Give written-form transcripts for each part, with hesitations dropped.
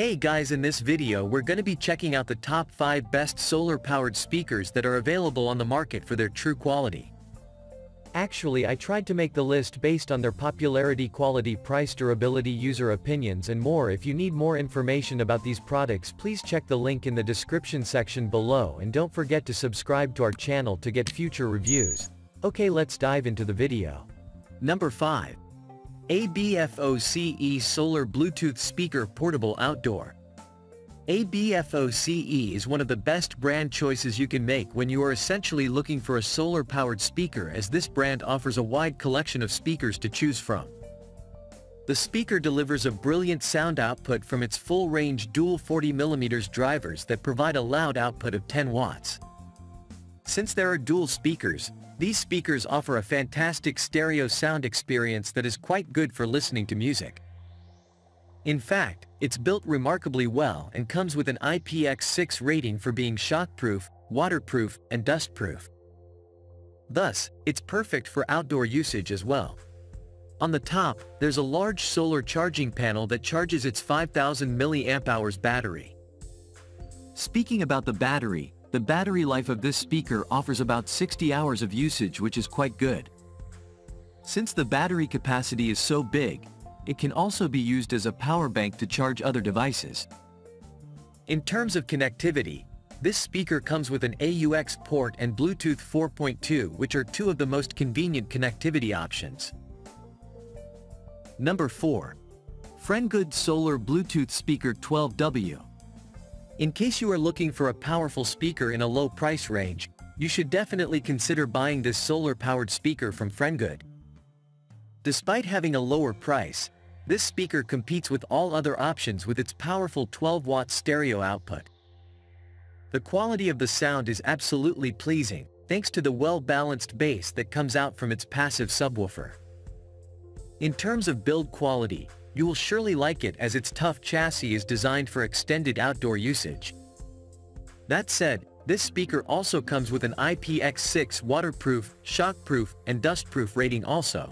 Hey guys, in this video we're gonna be checking out the top 5 best solar-powered speakers that are available on the market for their true quality. Actually, I tried to make the list based on their popularity, quality, price, durability, user opinions and more. If you need more information about these products, please check the link in the description section below, and don't forget to subscribe to our channel to get future reviews. Okay, let's dive into the video. Number 5. ABFOCE Solar Bluetooth Speaker Portable Outdoor. ABFOCE is one of the best brand choices you can make when you are essentially looking for a solar-powered speaker, as this brand offers a wide collection of speakers to choose from. The speaker delivers a brilliant sound output from its full-range dual 40mm drivers that provide a loud output of 10 watts. Since there are dual speakers, these speakers offer a fantastic stereo sound experience that is quite good for listening to music. In fact, it's built remarkably well and comes with an IPX6 rating for being shockproof, waterproof, and dustproof. Thus, it's perfect for outdoor usage as well. On the top, there's a large solar charging panel that charges its 5000 mAh battery. Speaking about the battery life of this speaker offers about 60 hours of usage, which is quite good. Since the battery capacity is so big, it can also be used as a power bank to charge other devices. In terms of connectivity, this speaker comes with an AUX port and Bluetooth 4.2, which are two of the most convenient connectivity options. Number 4. Friengood Solar Bluetooth Speaker 12W. In case you are looking for a powerful speaker in a low price range, you should definitely consider buying this solar-powered speaker from Friengood. Despite having a lower price, this speaker competes with all other options with its powerful 12-watt stereo output. The quality of the sound is absolutely pleasing, thanks to the well-balanced bass that comes out from its passive subwoofer. In terms of build quality, you will surely like it, as its tough chassis is designed for extended outdoor usage. That said, this speaker also comes with an IPX6 waterproof, shockproof, and dustproof rating also.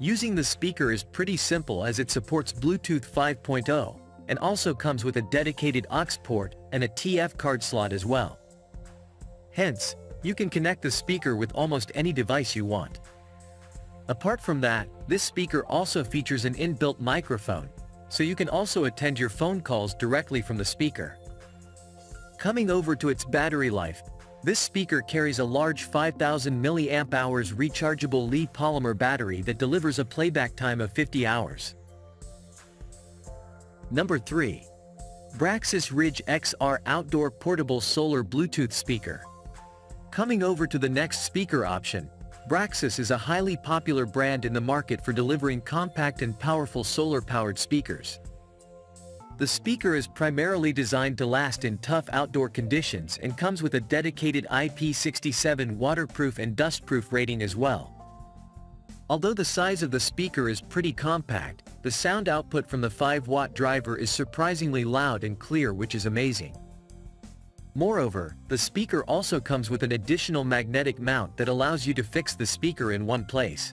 Using the speaker is pretty simple, as it supports Bluetooth 5.0, and also comes with a dedicated aux port and a TF card slot as well. Hence, you can connect the speaker with almost any device you want. Apart from that, this speaker also features an inbuilt microphone, so you can also attend your phone calls directly from the speaker. Coming over to its battery life, this speaker carries a large 5000 mAh rechargeable Li-polymer battery that delivers a playback time of 50 hours. Number 3. Braxus Ridge XR Outdoor Portable Solar Bluetooth Speaker. Coming over to the next speaker option, Braxus is a highly popular brand in the market for delivering compact and powerful solar-powered speakers. The speaker is primarily designed to last in tough outdoor conditions and comes with a dedicated IP67 waterproof and dustproof rating as well. Although the size of the speaker is pretty compact, the sound output from the 5-watt driver is surprisingly loud and clear, which is amazing. Moreover, the speaker also comes with an additional magnetic mount that allows you to fix the speaker in one place.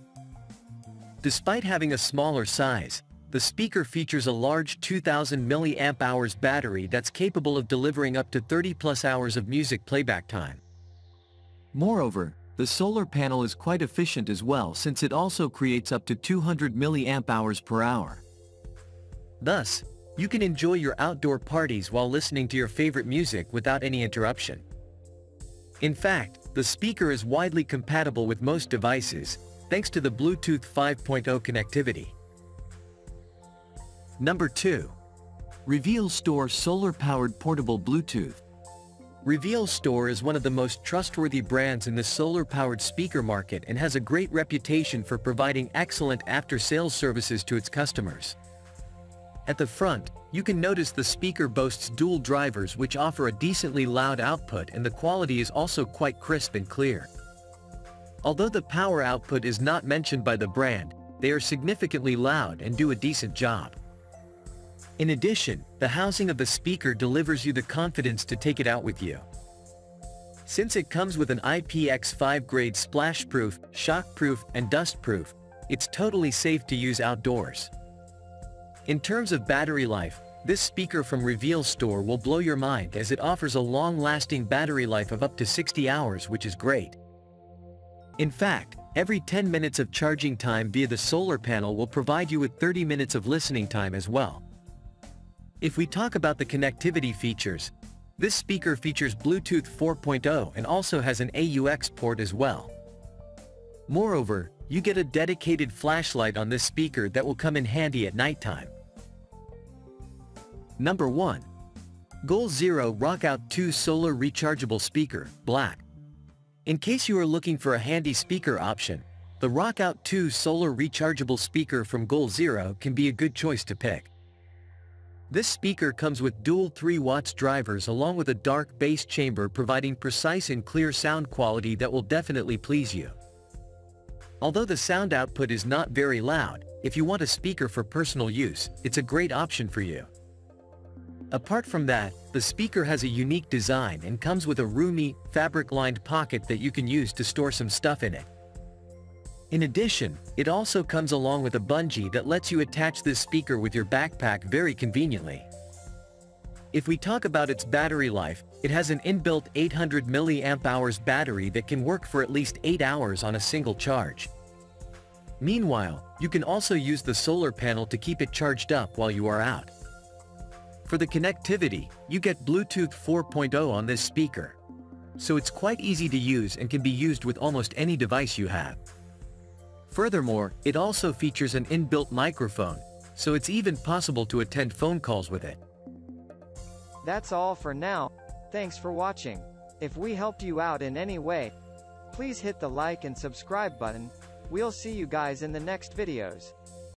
Despite having a smaller size, the speaker features a large 2000 mAh battery that's capable of delivering up to 30-plus hours of music playback time. Moreover, the solar panel is quite efficient as well, since it also creates up to 200 mAh/hour. Thus, you can enjoy your outdoor parties while listening to your favorite music without any interruption. In fact, the speaker is widely compatible with most devices, thanks to the Bluetooth 5.0 connectivity. Number 2. Reveal Store Solar-Powered Portable Bluetooth. Reveal Store is one of the most trustworthy brands in the solar-powered speaker market and has a great reputation for providing excellent after-sales services to its customers. At the front, you can notice the speaker boasts dual drivers which offer a decently loud output, and the quality is also quite crisp and clear. Although the power output is not mentioned by the brand, they are significantly loud and do a decent job. In addition, the housing of the speaker delivers you the confidence to take it out with you. Since it comes with an IPX5 grade splashproof, shockproof, and dustproof, it's totally safe to use outdoors. In terms of battery life, This speaker from Reveal Store will blow your mind as it offers a long-lasting battery life of up to 60 hours, which is great. In fact, every 10 minutes of charging time via the solar panel will provide you with 30 minutes of listening time as well. If we talk about the connectivity features, this speaker features Bluetooth 4.0 and also has an AUX port as well. Moreover, you get a dedicated flashlight on this speaker that will come in handy at nighttime. Number 1. Goal Zero Rockout 2 Solar Rechargeable Speaker, Black. In case you are looking for a handy speaker option, the Rockout 2 Solar Rechargeable Speaker from Goal Zero can be a good choice to pick. This speaker comes with dual 3W drivers along with a dark bass chamber, providing precise and clear sound quality that will definitely please you. Although the sound output is not very loud, if you want a speaker for personal use, it's a great option for you. Apart from that, the speaker has a unique design and comes with a roomy, fabric-lined pocket that you can use to store some stuff in it. In addition, it also comes along with a bungee that lets you attach this speaker with your backpack very conveniently. If we talk about its battery life, it has an inbuilt 800 mAh battery that can work for at least 8 hours on a single charge. Meanwhile, you can also use the solar panel to keep it charged up while you are out. For the connectivity, you get Bluetooth 4.0 on this speaker, so it's quite easy to use and can be used with almost any device you have. Furthermore, it also features an inbuilt microphone, so it's even possible to attend phone calls with it. That's all for now. Thanks for watching. If we helped you out in any way, please hit the like and subscribe button. We'll see you guys in the next videos.